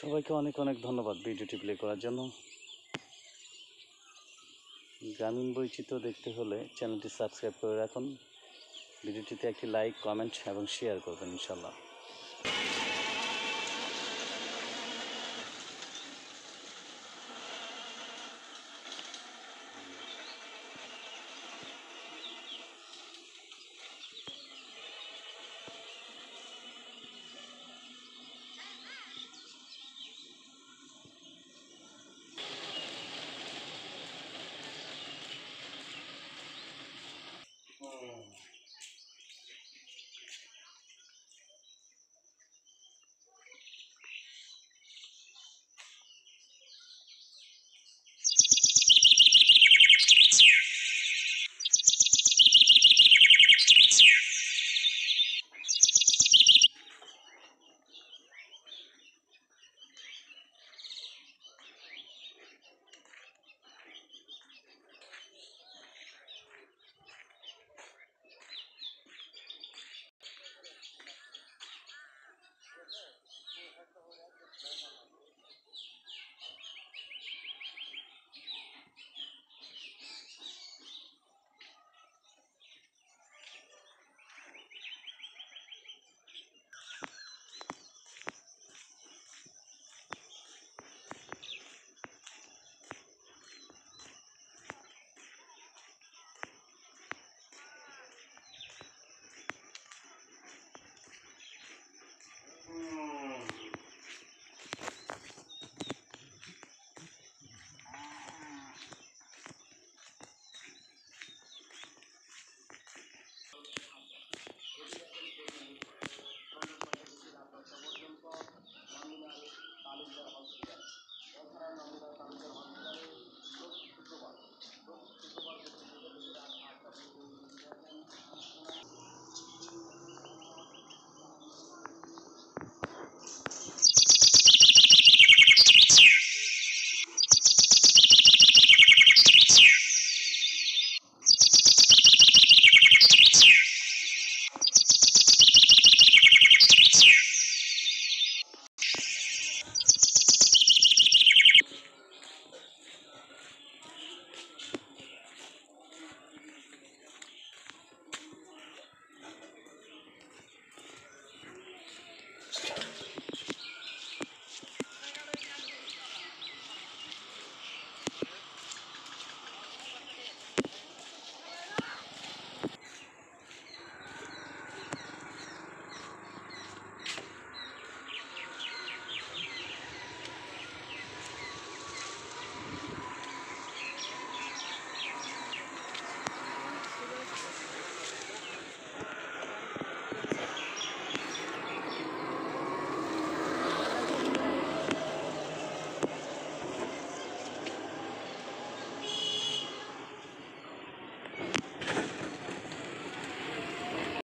সবাইকে অনেক অনেক ধন্যবাদ ভিডিওটি প্লে করার জন্য। গ্রামীণ বৈচিত্র্য দেখতে হলে চ্যানেলটি সাবস্ক্রাইব করে রাখুন। ভিডিওটিতে একটি লাইক, কমেন্ট এবং শেয়ার করবেন ইনশাআল্লাহ।